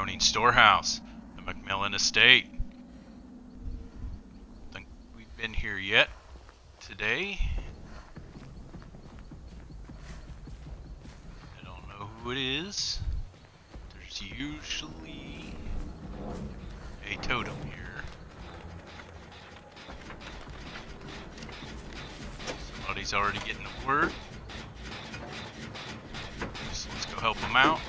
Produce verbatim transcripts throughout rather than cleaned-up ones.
Croning storehouse, the McMillan estate. Think we've been here yet today. I don't know who it is. There's usually a totem here. Somebody's already getting the word. So let's go help them out.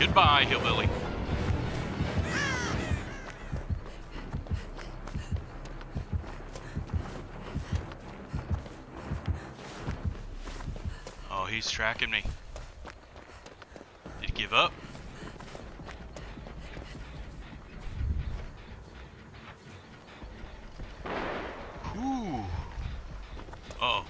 Goodbye, Hillbilly. Oh, he's tracking me. Did he give up? Ooh. Uh-oh.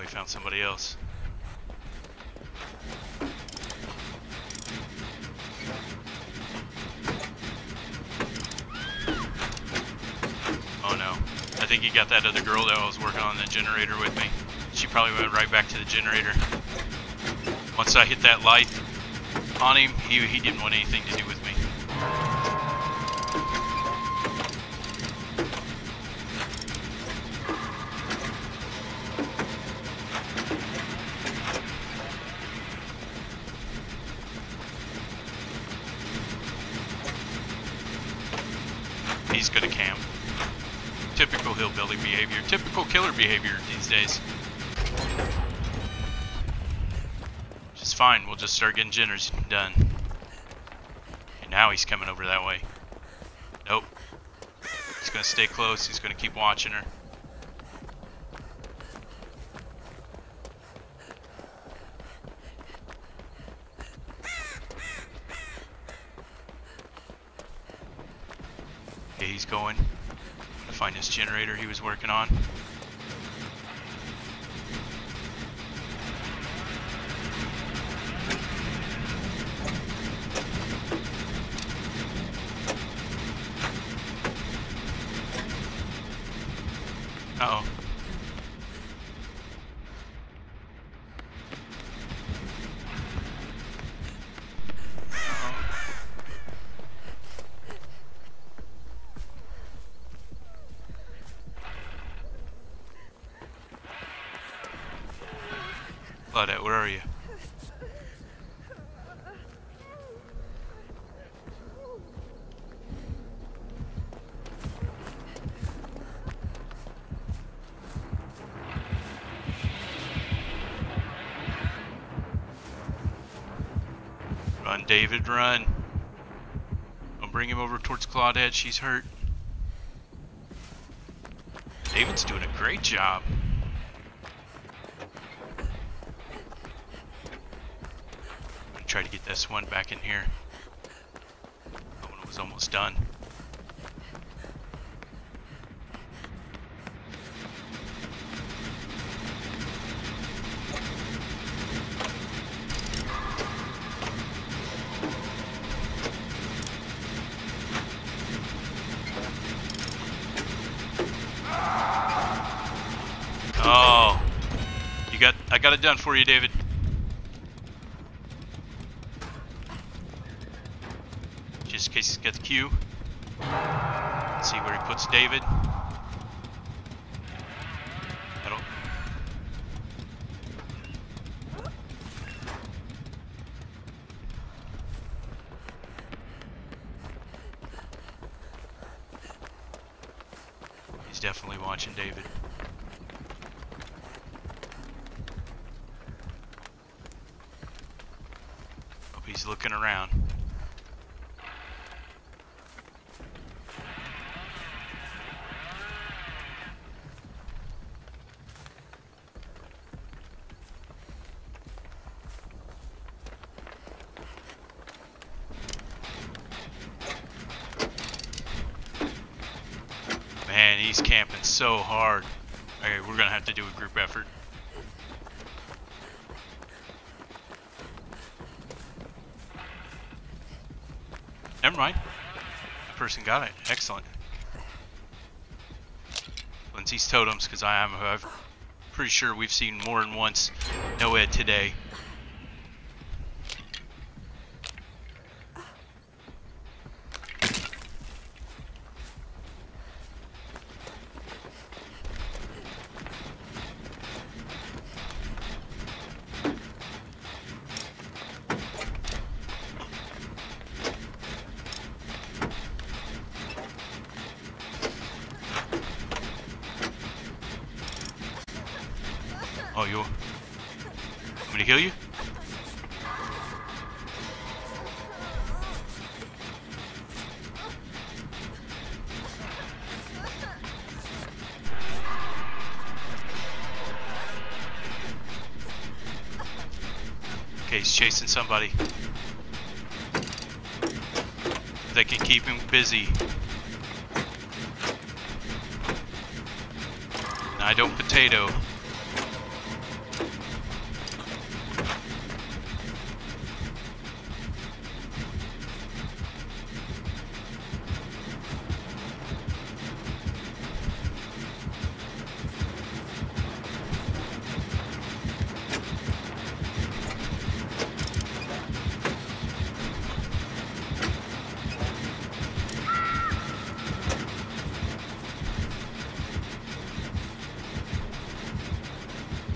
We found somebody else. Oh no. I think he got that other girl that I was working on the generator with me. She probably went right back to the generator. Once I hit that light on him, he, he didn't want anything to do with me. He's gonna camp. Typical hillbilly behavior. Typical killer behavior these days. Which is fine. We'll just start getting Jenner's done. And now he's coming over that way. Nope. He's gonna stay close. He's gonna keep watching her. He's going to find this generator he was working on. Uh-oh. Claudette, where are you? Run, David, run. Don't bring him over towards Claudette, she's hurt. David's doing a great job. Try to get this one back in here. That one was almost done. Oh, you got, I got it done for you, David. Just in case he's got the cue. Let's see where he puts David. I don't. He's definitely watching David. Hope he's looking around. Man, he's camping so hard. Okay, we're gonna have to do a group effort. Never mind. That person got it. Excellent. Lindsay's totems, because I am, however, pretty sure we've seen more than once no ed today. Oh, you want me to kill you? Okay, he's chasing somebody. They can keep him busy. And I don't potato.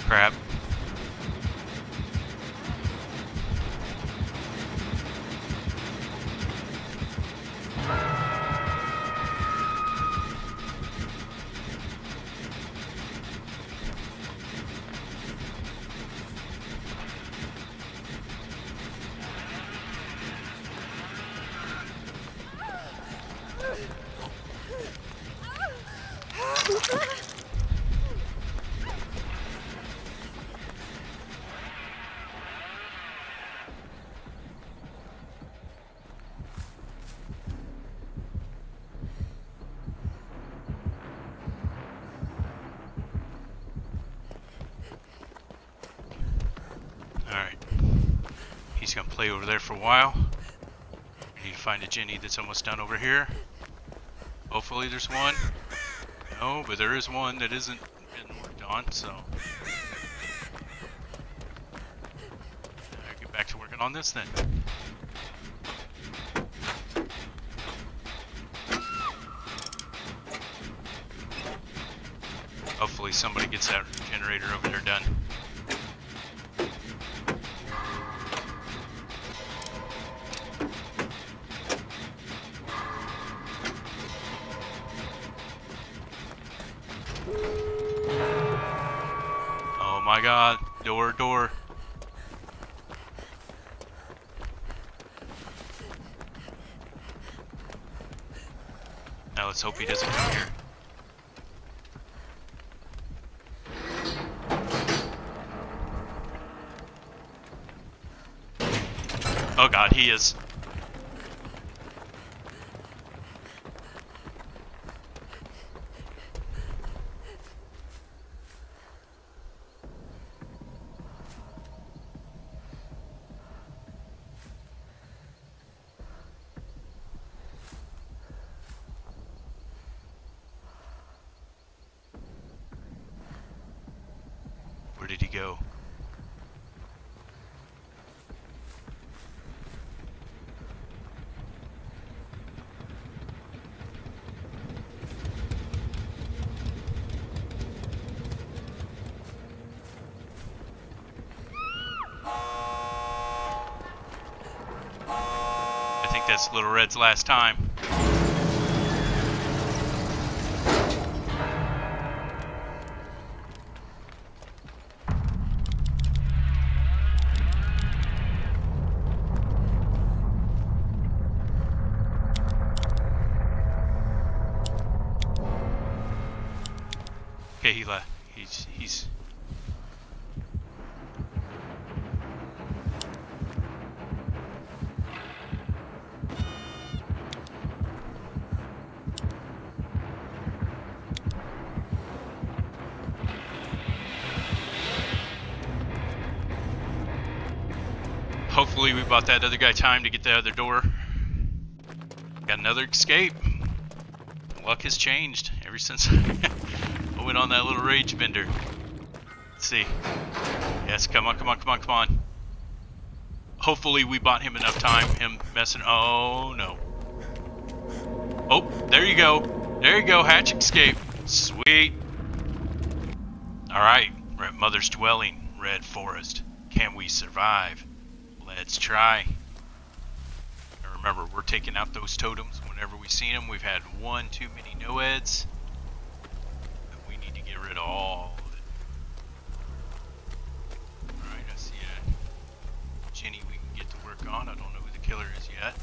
Crap. He's gonna play over there for a while. We need to find a Jenny that's almost done over here. Hopefully there's one. No, but there is one that isn't been worked on, so. Alright, get back to working on this then. Hopefully somebody gets that generator over there done. Oh my god, door, door. Now let's hope he doesn't come here. Oh god, he is. Where did he go? I think that's Little Red's last time. Okay, he left. He's, he's... Thankfully, we bought that other guy time to get the other door. Got another escape. Luck has changed ever since I went on that little rage bender. Let's see. Yes, come on, come on, come on, come on. Hopefully, we bought him enough time. Him messing. Oh, no. Oh, there you go. There you go. Hatch escape. Sweet. All right. We're at Mother's Dwelling, Red Forest. Can we survive? Let's try. And remember, we're taking out those totems whenever we see them. We've had one too many no-eds. And we need to get rid of all of it. All right. I see a Jenny we can get to work on. I don't know who the killer is yet.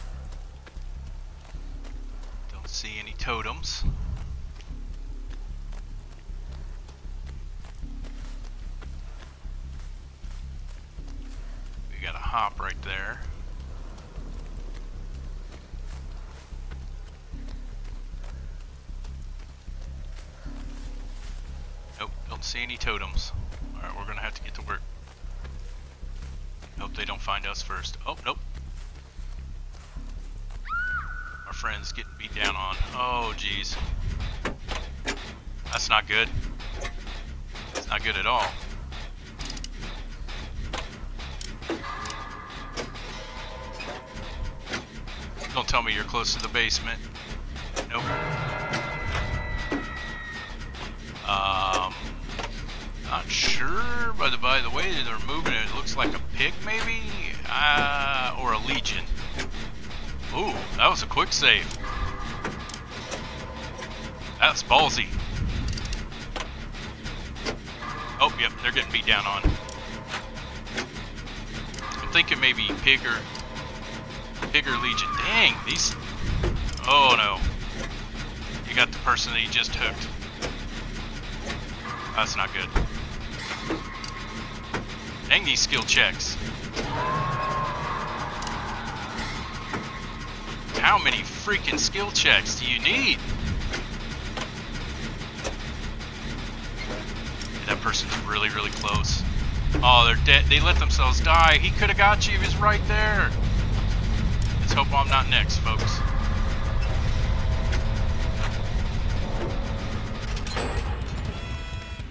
Don't see any totems. Got a hop right there. Nope, don't see any totems. Alright, we're gonna have to get to work. Hope they don't find us first. Oh, nope. Our friend's getting beat down on. Oh, jeez. That's not good. It's not good at all. Don't tell me you're close to the basement. Nope. Um, not sure. By the by the way they're moving, it looks like a pig maybe, uh, or a legion. Ooh, that was a quick save. That's ballsy. Oh, yep, they're getting beat down on. I'm thinking maybe pig or. Bigger legion. Dang, these. Oh no. You got the person that you just hooked. That's not good. Dang these skill checks. How many freaking skill checks do you need? Yeah, that person's really, really close. Oh, they're dead. They let themselves die. He could have got you. He was right there. Let's hope I'm not next, folks.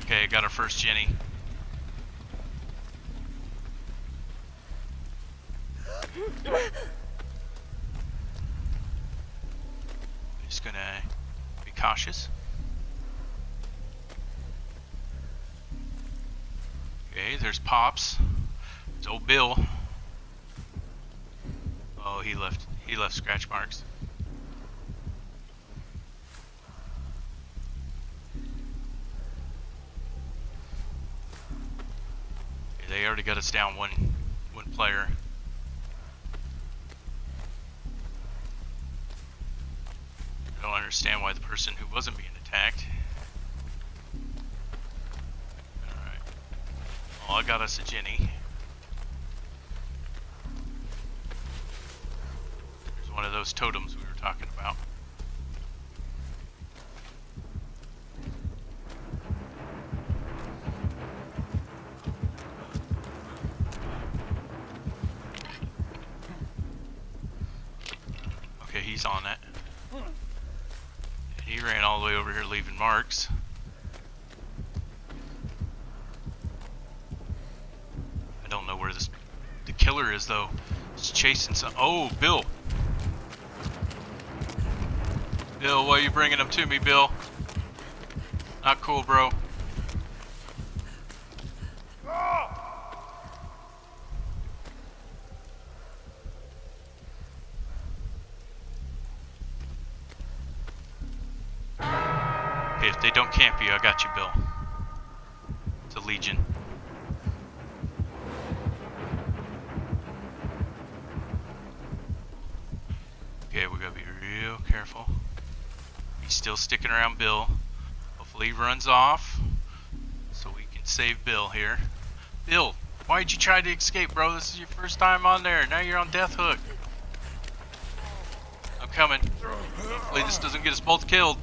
Okay, I got our first Jenny. I'm just gonna be cautious. Okay, there's Pops. There's old Bill. Oh, he left, he left scratch marks. Okay, they already got us down one, one player. I don't understand why the person who wasn't being attacked. All right. Oh, I got us a Jenny. One of those totems we were talking about. Okay, he's on it. And he ran all the way over here leaving marks. I don't know where this the killer is though. He's chasing some. Oh, Bill. Bill, why are you bringing them to me, Bill? Not cool, bro. Okay, if they don't camp you, I got you, Bill. It's a legion. Okay, we gotta be real careful. He's still sticking around Bill. Hopefully he runs off so we can save Bill here. Bill, why'd you try to escape, bro? This is your first time on there. Now you're on death hook. I'm coming. Hopefully this doesn't get us both killed.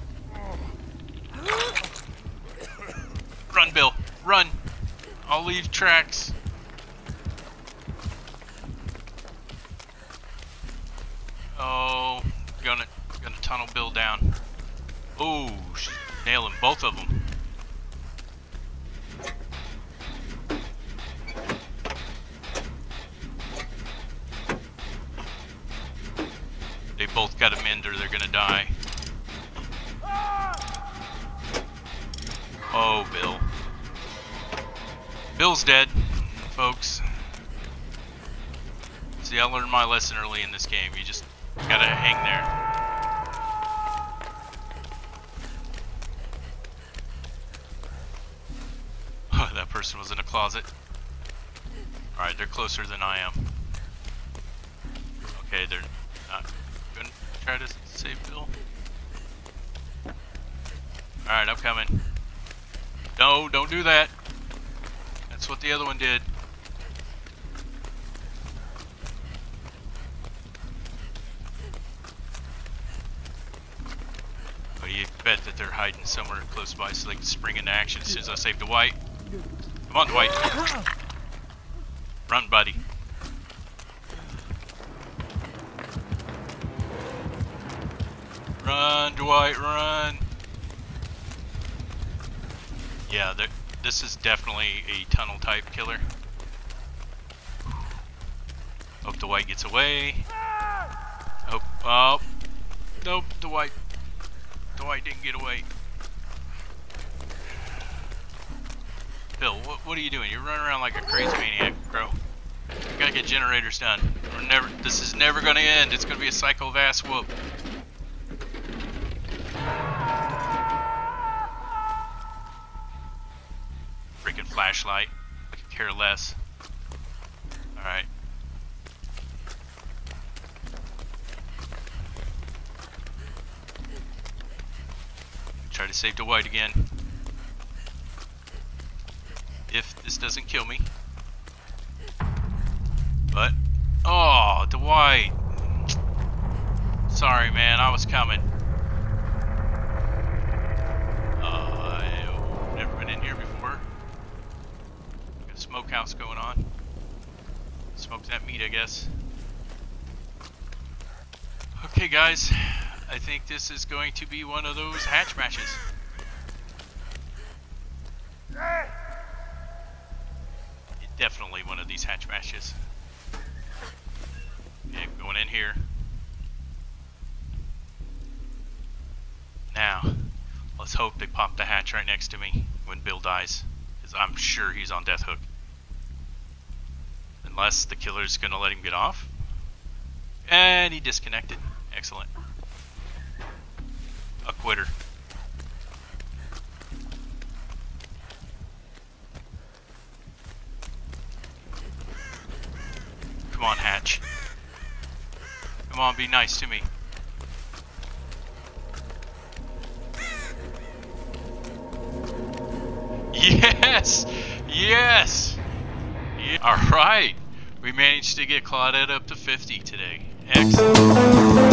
Run, Bill. Run. I'll leave tracks. tunnel Bill down. Ooh, she's nailing both of them. They both got a mend or they're gonna die. Oh, Bill. Bill's dead, folks. See, I learned my lesson early in this game. You just gotta hang there. Oh, that person was in a closet. Alright, they're closer than I am. Okay, they're not gonna try to save Bill. Alright, I'm coming. No, don't do that. That's what the other one did. Well, you bet that they're hiding somewhere close by so they can spring into action as soon as I save Dwight. Come on, Dwight. Run, buddy. Run, Dwight, run. Yeah, this is definitely a tunnel type killer. Hope Dwight gets away. Oh, oh. Nope, Dwight. Dwight didn't get away. Bill, what, what are you doing? You're running around like a crazy maniac, bro. We gotta get generators done. We're never. This is never gonna end. It's gonna be a cycle of ass whoop. Flashlight. I could care less. Alright. Try to save Dwight again. If this doesn't kill me. But. Oh, Dwight. Sorry, man. I was coming. Smokehouse going on. Smoke that meat, I guess. Okay, guys. I think this is going to be one of those hatch matches. Definitely one of these hatch matches. Okay, going in here. Now, let's hope they pop the hatch right next to me when Bill dies. Because I'm sure he's on death hook. Unless the killer's gonna let him get off. And he disconnected. Excellent. A quitter. Come on, hatch. Come on, be nice to me. Yes! Yes! Yeah. Alright! We managed to get Claudette up to fifty today. Excellent.